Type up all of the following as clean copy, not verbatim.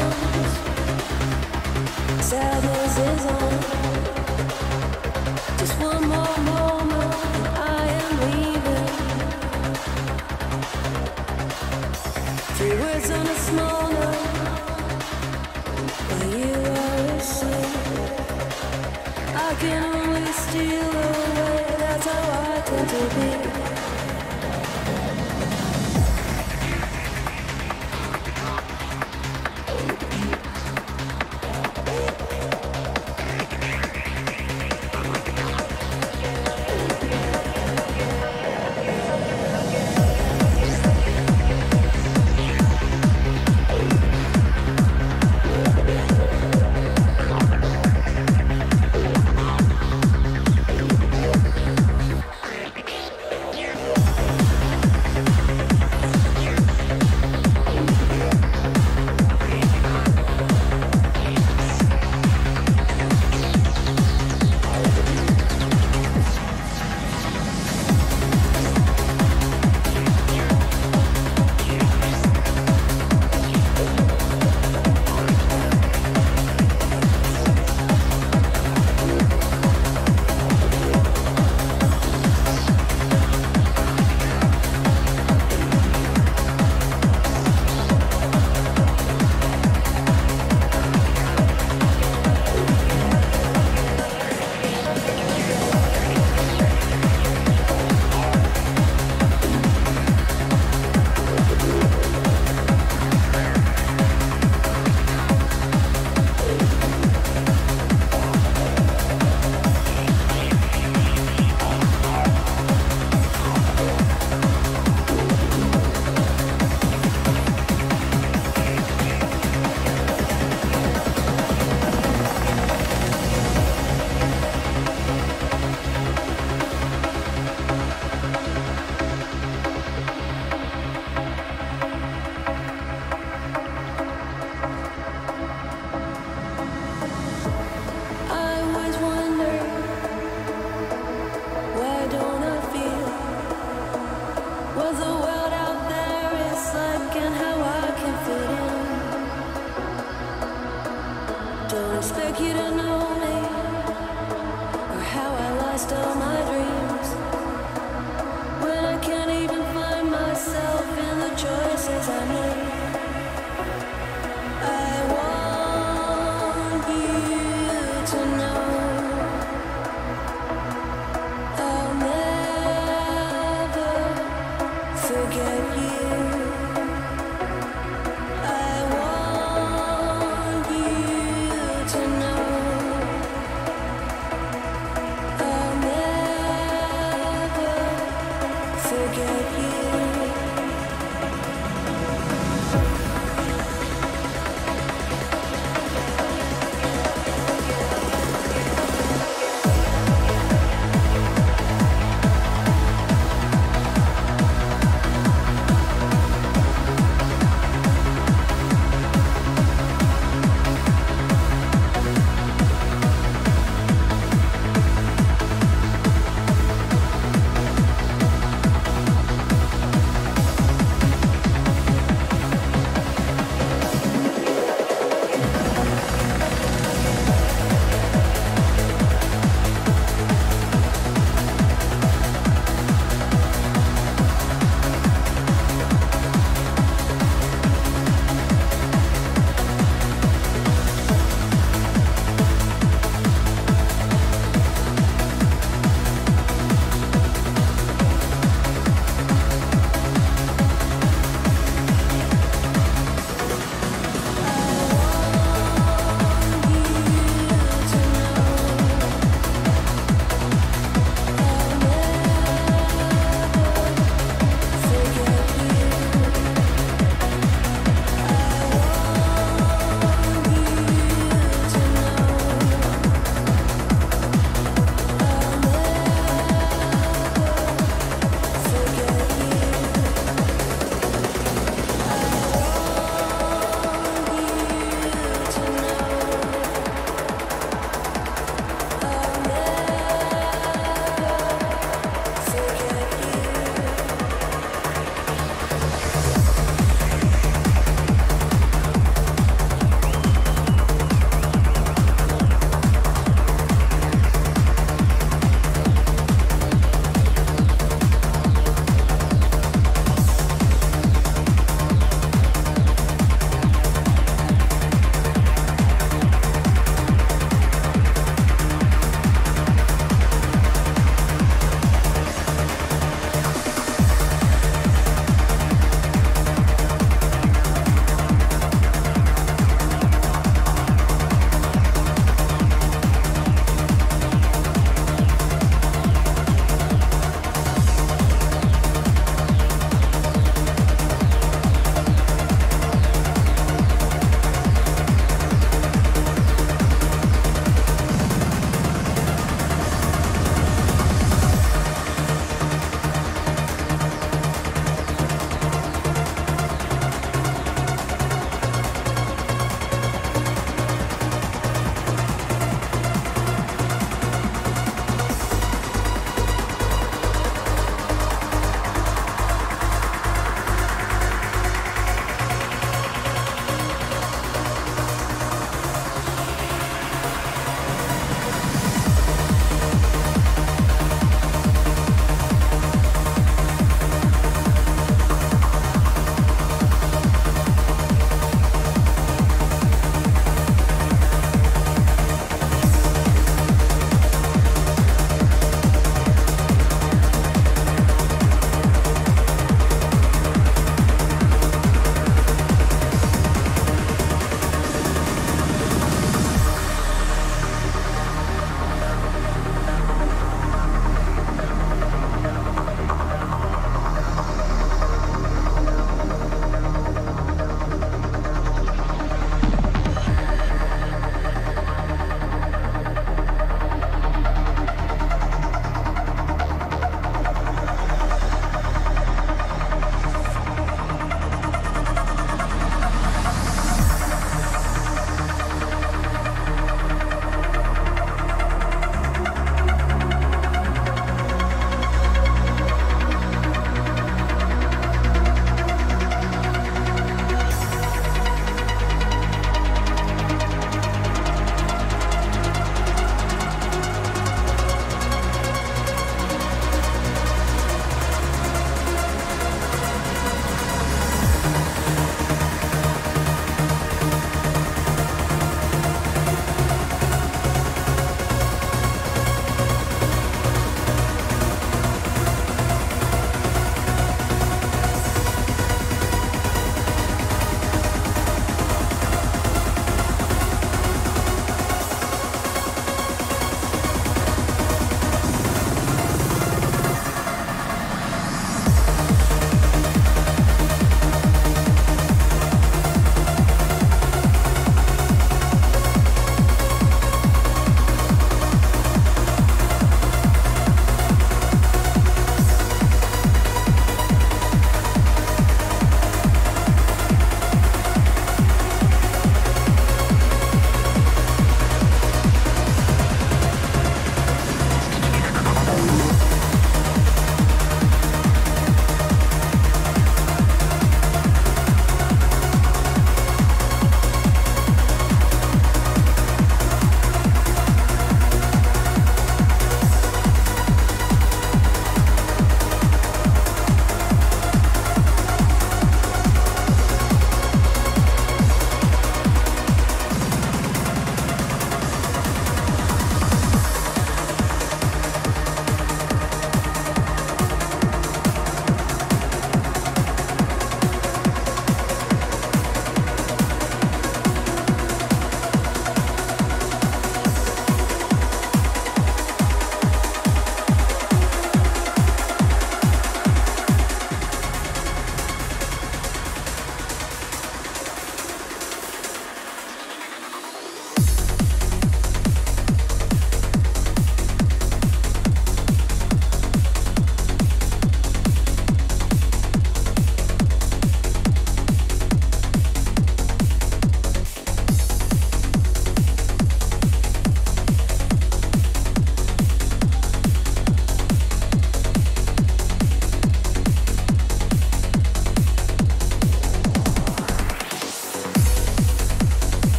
I'll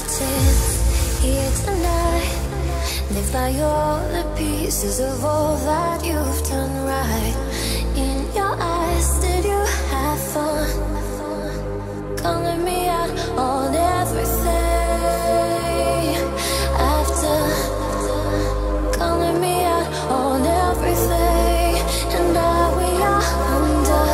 skeletons here tonight. Live by all the pieces of all that you've done right. In your eyes, did you have fun? Calling me out on everything I've done. Calling me out on everything, and now we are undone.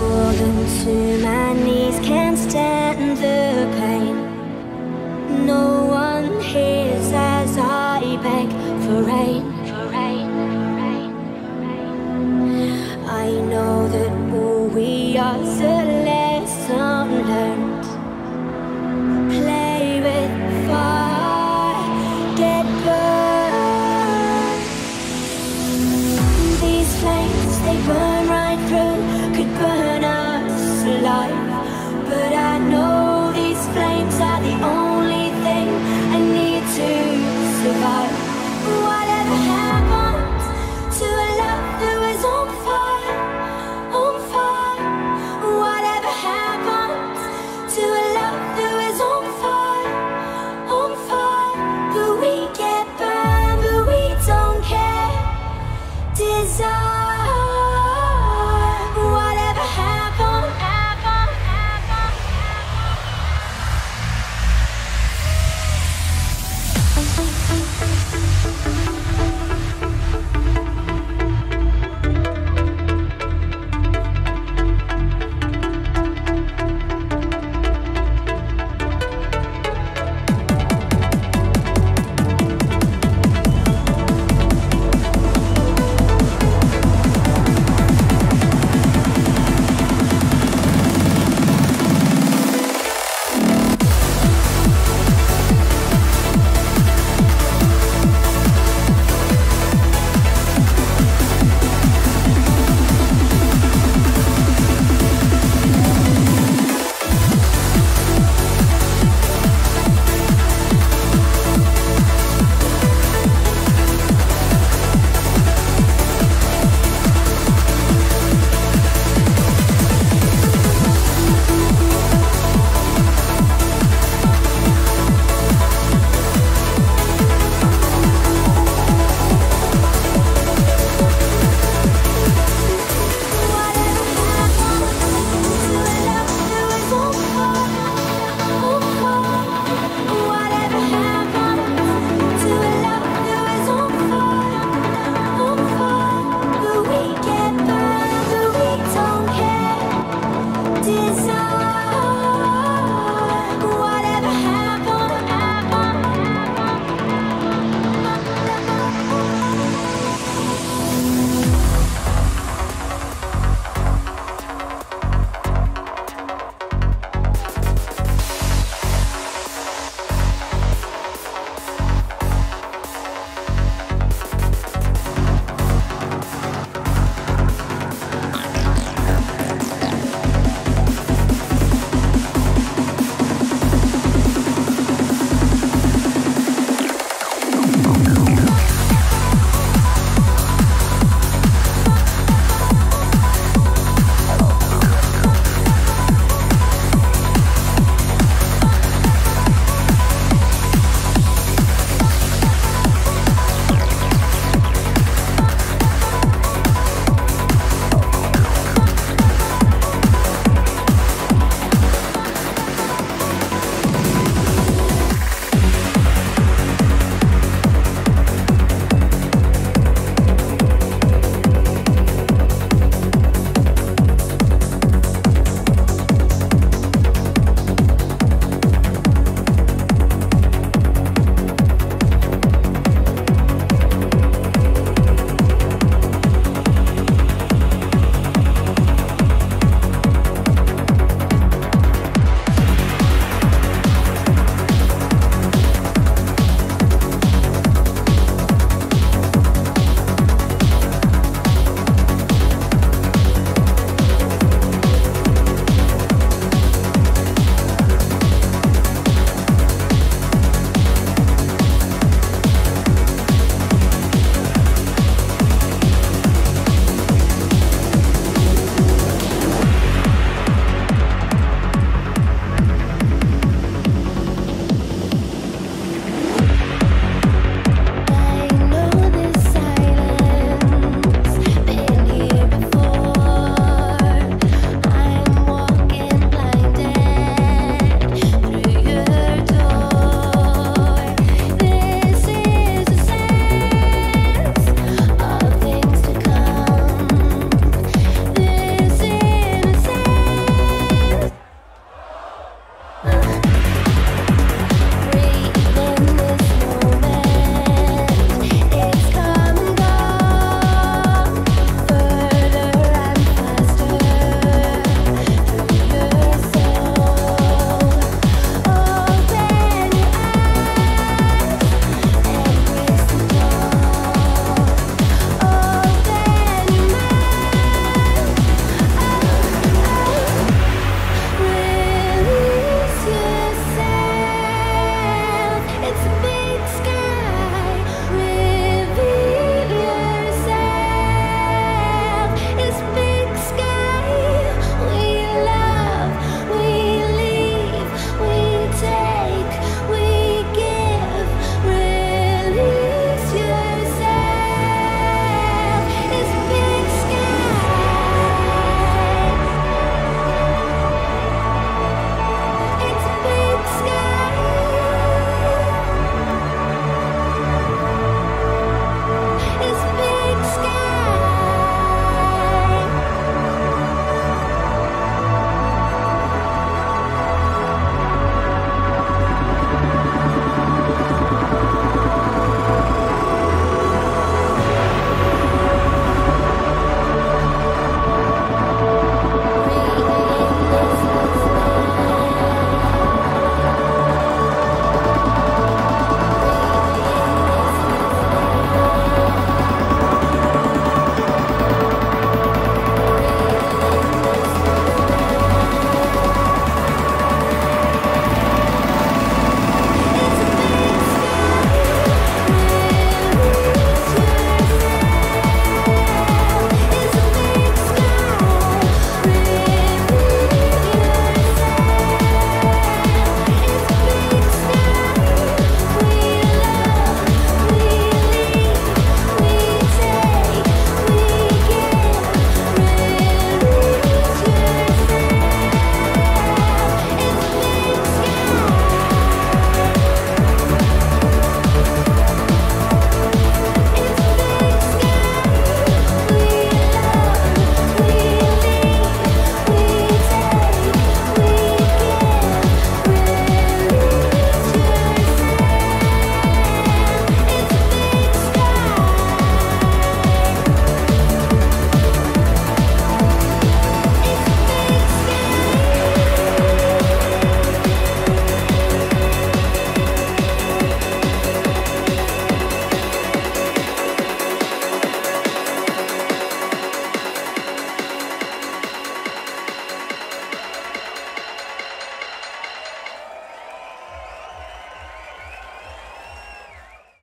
fallen to my knees, can't stand the pain. No one hears as I beg for rain. I know that all we are